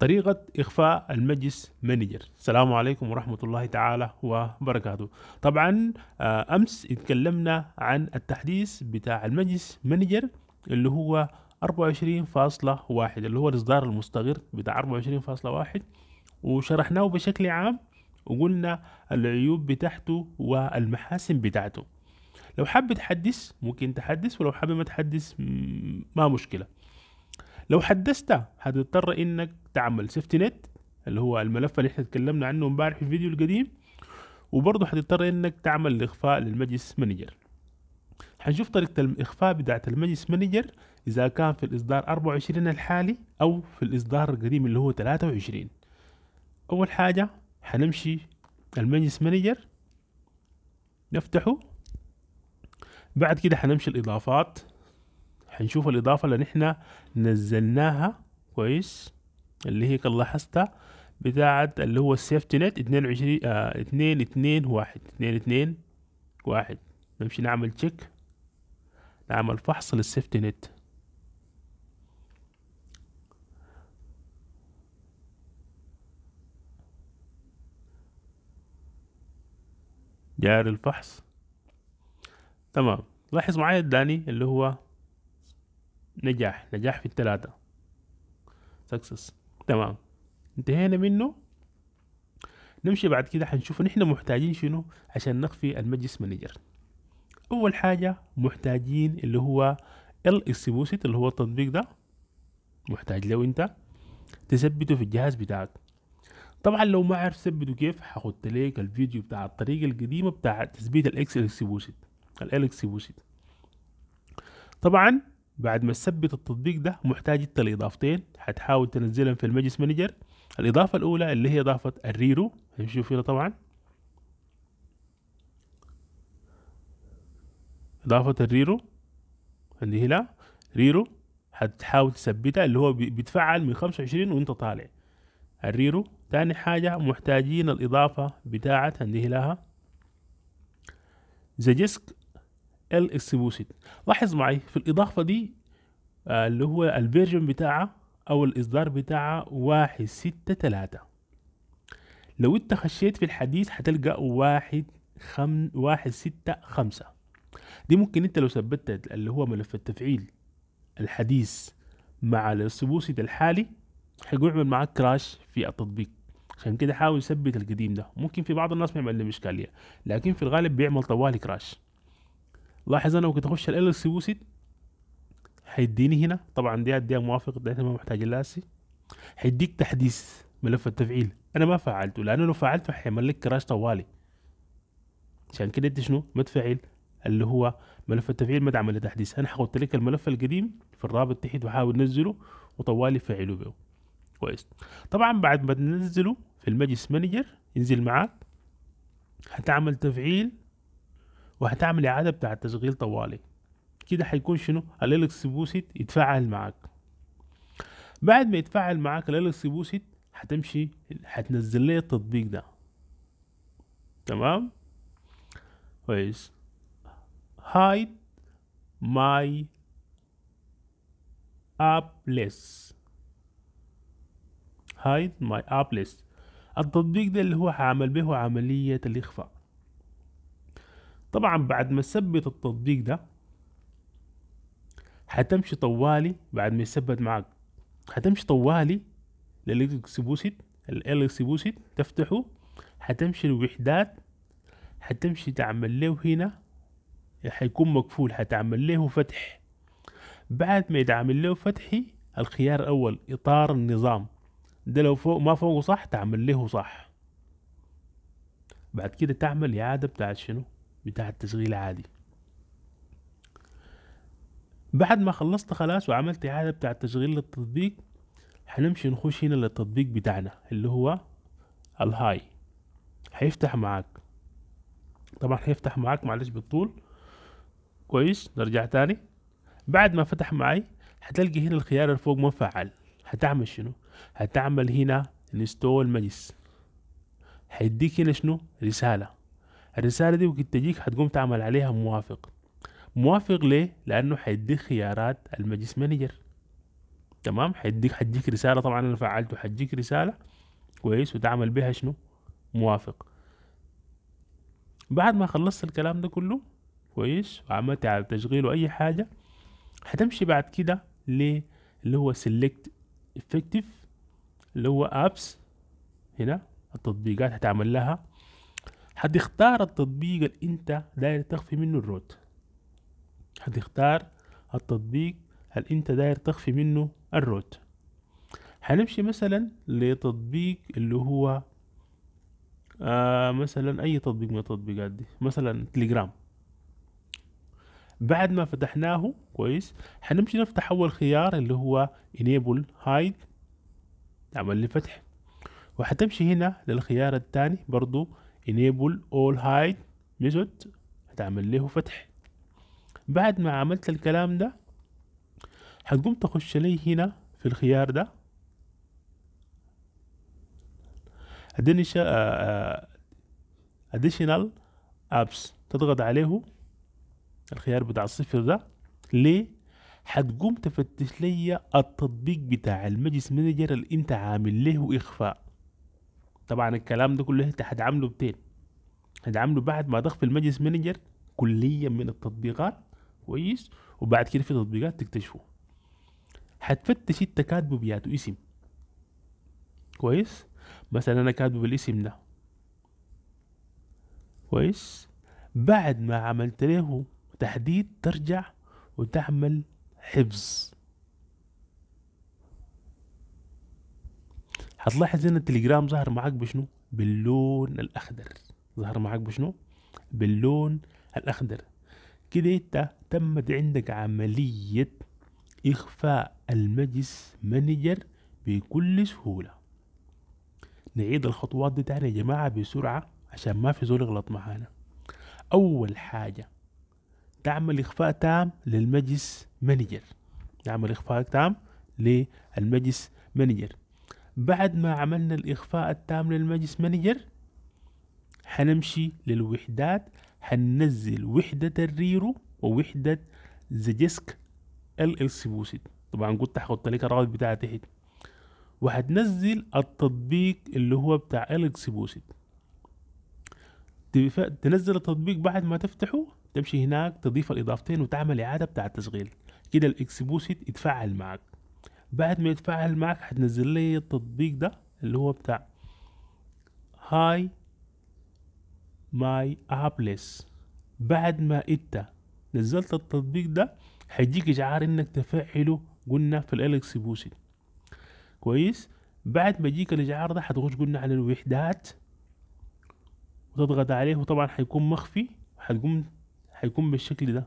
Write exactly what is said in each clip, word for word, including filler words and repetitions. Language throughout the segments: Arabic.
طريقة إخفاء الماجس مانجر. السلام عليكم ورحمة الله تعالى وبركاته. طبعا أمس اتكلمنا عن التحديث بتاع الماجس مانجر اللي هو أربعة وعشرين فاصلة واحد اللي هو الإصدار المستقر بتاع أربعة وعشرين فاصلة واحد، وشرحناه بشكل عام وقلنا العيوب بتاعته والمحاسن بتاعته. لو حابب تحدث ممكن تحدث، ولو حابب ما تحدث ما مشكلة. لو حدثت هتضطر انك تعمل سيفتي نت اللي هو الملف اللي احنا اتكلمنا عنه امبارح في الفيديو القديم، وبرضه هتضطر انك تعمل الاخفاء للماجس مانجر. هنشوف طريقة الاخفاء بتاعت الماجس مانجر اذا كان في الاصدار أربعة وعشرين الحالي او في الاصدار القديم اللي هو ثلاثة وعشرين. اول حاجة هنمشي الماجس مانجر نفتحه، بعد كده هنمشي الاضافات هنشوف الاضافه اللي نحن نزلناها كويس اللي هي كان لاحظتها بتاعت اللي هو السيفتي نت اثنين اثنين واحد اثنين اثنين واحد. نمشي نعمل تشيك، نعمل فحص للسيفتي نت. جاري الفحص تمام. لاحظ معايا الداني اللي هو نجاح نجاح في الثلاثة سكسس. تمام انتهينا منه. نمشي بعد كده هنشوف نحن محتاجين شنو عشان نخفي الماجس مانجر. اول حاجة محتاجين اللي هو الإكسبوسيت اللي هو التطبيق ده، محتاج لو انت تثبته في الجهاز بتاعك. طبعا لو ما عرفت تثبته كيف هاخد لك الفيديو بتاع الطريقة القديمة بتاع تثبيت الإكسبوسيت الإكسبوسيت. طبعا بعد ما تثبت التطبيق ده محتاج انت لاضافتين هتحاول تنزلهم في الماجس مانجر. الاضافه الاولى اللي هي اضافه الريرو هنشوف هنا، طبعا اضافه الريرو عندي هنا ريرو هتحاول تثبتها اللي هو بيتفعل من خمسة وعشرين وانت طالع الريرو. ثاني حاجه محتاجين الاضافه بتاعت عندي هنا زيجسك الإكسبوسيد. لاحظ معي في الإضافة دي آه اللي هو الفيرجن بتاعه أو الإصدار بتاعه واحد ستة تلاتة. لو أنت خشيت في الحديث هتلقى واحد خم واحد ستة خمسة. دي ممكن أنت لو ثبتت اللي هو ملف التفعيل الحديث مع الإكسبوسيد الحالي هيعمل معاك كراش في التطبيق، عشان كده حاول ثبت القديم ده. ممكن في بعض الناس ما يعمل له إشكالية، لكن في الغالب بيعمل طوالي كراش. لاحظ انا وقت اخش ال LSPosed هيديني هنا، طبعا دي اديها موافق ده ما محتاج لاسي، هيديك تحديث ملف التفعيل. انا ما فعلته لانه لو فعلته هيعمل لك كراش طوالي، عشان كده انت شنو ما تفعل اللي هو ملف التفعيل ما تعمل له تحديث. انا حاحط لك الملف القديم في الرابط تحت وحاول نزله وطوالي فعله به كويس. طبعا بعد ما تنزله في الماجس مانجر ينزل معاك هتعمل تفعيل وهتعمل اعاده بتاع التشغيل طوالي كده. هيكون شنو الإكسبوسيد يتفعل معاك. بعد ما يتفعل معاك الإكسبوسيد هتمشي هتنزل لي التطبيق ده تمام كويس Hide My Applist. Hide My Applist التطبيق ده اللي هو هعمل به عمليه الاخفاء. طبعا بعد ما تثبت التطبيق ده هتمشي طوالي، بعد ما يثبت معاك هتمشي طوالي للإكسبوسيد الإكسبوسيد تفتحه هتمشي الوحدات هتمشي تعمل له هنا هيكون مقفول هتعمل له فتح. بعد ما يتعمل له فتحي الخيار الأول إطار النظام ده لو فوق ما فوقه صح تعمل له صح، بعد كده تعمل إعادة بتاعت شنو بتاع التشغيل عادي. بعد ما خلصت خلاص وعملت اعاده بتاع التشغيل للتطبيق هنمشي نخش هنا للتطبيق بتاعنا اللي هو الهاي. هيفتح معاك طبعا هيفتح معاك معلش بالطول كويس. نرجع تاني. بعد ما فتح معي هتلقي هنا الخيار اللي فوق مفعل هتعمل شنو هتعمل هنا انستول ماجس. هيديك هنا شنو رساله. الرسالة دي وقت تجيك هتقوم تعمل عليها موافق. موافق ليه؟ لأنه هيديك خيارات الماجس مانجر تمام. حيديك حتجيك رساله، طبعا انا فعلته، حتجيك رساله كويس وتعمل بها شنو؟ موافق. بعد ما خلصت الكلام ده كله كويس وعملت على تشغيل واي حاجه، هتمشي بعد كده ل اللي هو سيلكت افكتيف اللي هو ابس. هنا التطبيقات هتعمل لها، هتختار التطبيق اللي انت داير تخفي منه الروت، هتختار التطبيق اللي انت داير تخفي منه الروت. هنمشي مثلا لتطبيق اللي هو آه مثلا اي تطبيق من التطبيقات دي، مثلا تليجرام. بعد ما فتحناه كويس هنمشي نفتح اول خيار اللي هو enable hide، تعمل لي فتح، وهتمشي هنا للخيار الثاني برضو enable all hide method، هتعمل له فتح. بعد ما عملت الكلام ده هتقوم تخش لي هنا في الخيار ده، additional apps، تضغط عليه الخيار بتاع الصفر ده. ليه؟ هتقوم تفتش لي التطبيق بتاع الماجيس مانجر اللي انت عامل له اخفاء. طبعا الكلام ده كله انت هتعمله بتين، هتعمله بعد ما تخفي الماجيس مانجر كليا من التطبيقات كويس، وبعد كده في تطبيقات تكتشفه. هتفتش انت كاتبه بياتو اسم كويس، مثلا انا كاتبه بالاسم ده كويس. بعد ما عملت له تحديد ترجع وتعمل حفظ. هتلاحظ ان التليجرام ظهر معاك بشنو؟ باللون الاخضر، ظهر معاك بشنو؟ باللون الاخضر. كده انت تمت عندك عملية اخفاء الماجيس مانجر بكل سهولة. نعيد الخطوات دي تاني يا جماعة بسرعة عشان ما في زول يغلط معانا. اول حاجة تعمل اخفاء تام للماجيس مانجر، نعمل اخفاء تام للماجيس مانجر. بعد ما عملنا الاخفاء التام للماجيس مانجر هنمشي للوحدات، هننزل وحدة الريرو ووحدة زيجسك الإكسبوسد. طبعا قلت هحط لك الرابط بتاعها تحت، وهتنزل التطبيق اللي هو بتاع الإكسبوسد. تنزل التطبيق بعد ما تفتحه تمشي هناك تضيف الاضافتين وتعمل اعاده بتاع التشغيل، كده الاكسبوسد يتفاعل معك. بعد ما يتفاعل معك هتنزل لي التطبيق ده اللي هو بتاع هاي ماي ابلس. بعد ما انت نزلت التطبيق ده هيجيك اشعار انك تفعله، قلنا في الاكسبوسد كويس. بعد ما يجيك الاشعار ده هتخش قلنا على الوحدات وتضغط عليه، وطبعا هيكون مخفي، هتقوم هيكون بالشكل ده،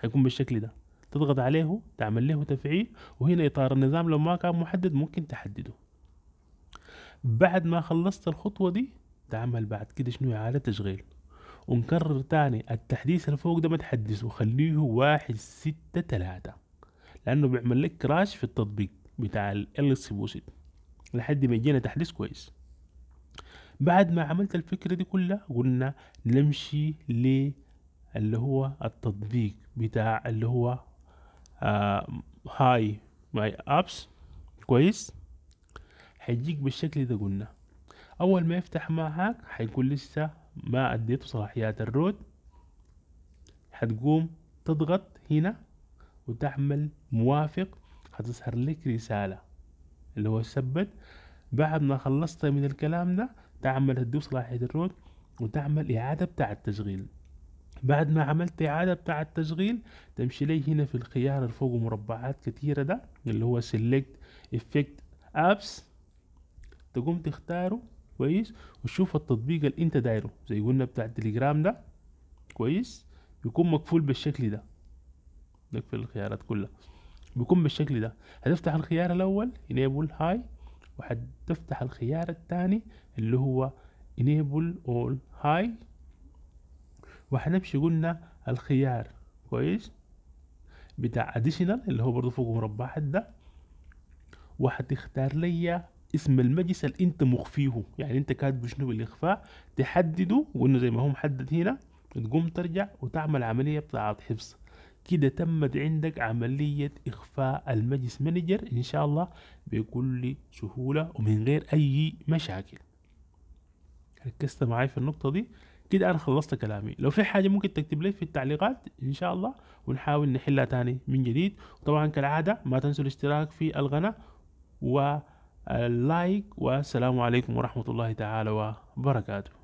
هيكون بالشكل ده، تضغط عليه تعمل له تفعيل. وهنا اطار النظام لو ما كان محدد ممكن تحدده. بعد ما خلصت الخطوه دي تعمل بعد كده شنو؟ اعاده تشغيل، ونكرر تاني التحديث اللي فوق ده ما تحدثه، خليه واحد ستة تلاتة لانه بيعمل لك كراش في التطبيق بتاع الإكسبوسد لحد ما يجينا تحديث كويس. بعد ما عملت الفكرة دي كلها قلنا نمشي ل اللي هو التطبيق بتاع اللي هو هاي ماي ابس كويس. هيجيك بالشكل ده قلنا، اول ما يفتح معاك هيكون لسه ما اديته صلاحيات الروت، هتقوم تضغط هنا وتعمل موافق، هتظهر لك رسالة اللي هو ثبت. بعد ما خلصت من الكلام ده تعمل هتدوس صلاحية الروت وتعمل إعادة بتاع التشغيل. بعد ما عملت إعادة بتاع التشغيل تمشي لي هنا في الخيار اللي فوق مربعات كتيرة ده اللي هو Select Effect Apps، تقوم تختاره كويس وتشوف التطبيق اللي أنت دايره زي قلنا بتاع التليجرام ده كويس، بيكون مقفول بالشكل ده، نقفل الخيارات كلها، بيكون بالشكل ده. هتفتح الخيار الأول Enable High، وهتفتح الخيار الثاني اللي هو enable all high، وهنمشي قلنا الخيار كويس بتاع additional اللي هو برضه فوق مربعات ده، وهتختار لي اسم الماجيس اللي انت مخفيه، يعني انت كاتبه شنو بالاخفاء تحدده، وانه زي ما هو محدد هنا تقوم ترجع وتعمل عمليه بتاعت حفظ. كده تمت عندك عملية إخفاء الماجيسك مانجر إن شاء الله بكل سهولة ومن غير أي مشاكل. ركزت معايا في النقطة دي؟ كده أنا خلصت كلامي. لو في حاجة ممكن تكتب لي في التعليقات إن شاء الله ونحاول نحلها تاني من جديد. وطبعا كالعادة ما تنسوا الاشتراك في القناة واللايك، والسلام عليكم ورحمة الله تعالى وبركاته.